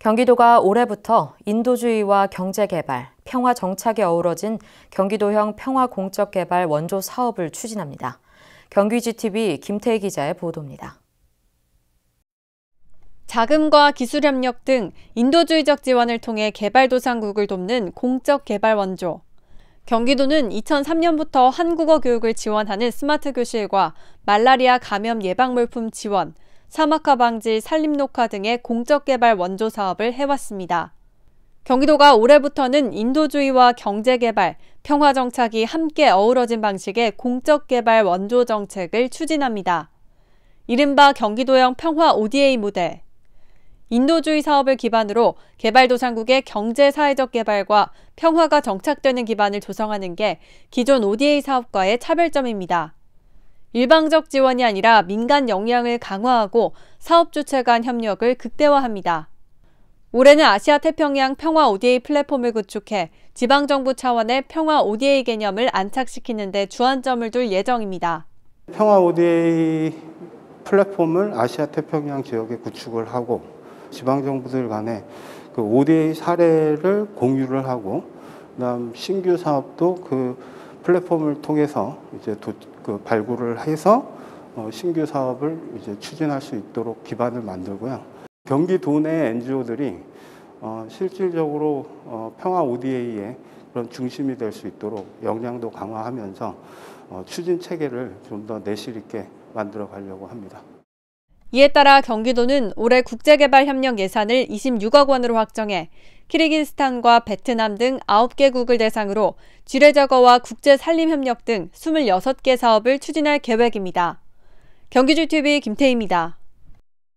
경기도가 올해부터 인도주의와 경제개발, 평화 정착에 어우러진 경기도형 평화공적개발 원조 사업을 추진합니다. 경기 GTV 김태희 기자의 보도입니다. 자금과 기술협력 등 인도주의적 지원을 통해 개발도상국을 돕는 공적개발 원조. 경기도는 2003년부터 한국어 교육을 지원하는 스마트 교실과 말라리아 감염 예방 물품 지원, 사막화 방지, 산림 녹화 등의 공적개발 원조 사업을 해왔습니다. 경기도가 올해부터는 인도주의와 경제개발, 평화정착이 함께 어우러진 방식의 공적개발 원조 정책을 추진합니다. 이른바 경기도형 평화 ODA 모델. 인도주의 사업을 기반으로 개발도상국의 경제사회적 개발과 평화가 정착되는 기반을 조성하는 게 기존 ODA 사업과의 차별점입니다. 일방적 지원이 아니라 민간 역량을 강화하고 사업 주체 간 협력을 극대화합니다. 올해는 아시아 태평양 평화 ODA 플랫폼을 구축해 지방정부 차원의 평화 ODA 개념을 안착시키는 데 주안점을 둘 예정입니다. 평화 ODA 플랫폼을 아시아 태평양 지역에 구축을 하고 지방정부들 간에 그 ODA 사례를 공유를 하고 그다음 신규 사업도 그 플랫폼을 통해서 이제 발굴을 해서 신규 사업을 이제 추진할 수 있도록 기반을 만들고요. 경기도 내 NGO들이 실질적으로 평화 ODA의 그런 중심이 될 수 있도록 역량도 강화하면서 추진 체계를 좀 더 내실 있게 만들어 가려고 합니다. 이에 따라 경기도는 올해 국제개발협력 예산을 26억 원으로 확정해 키르기스탄과 베트남 등 9개국을 대상으로 지뢰제거와 국제산림협력 등 26개 사업을 추진할 계획입니다. 경기GTV 김태희입니다.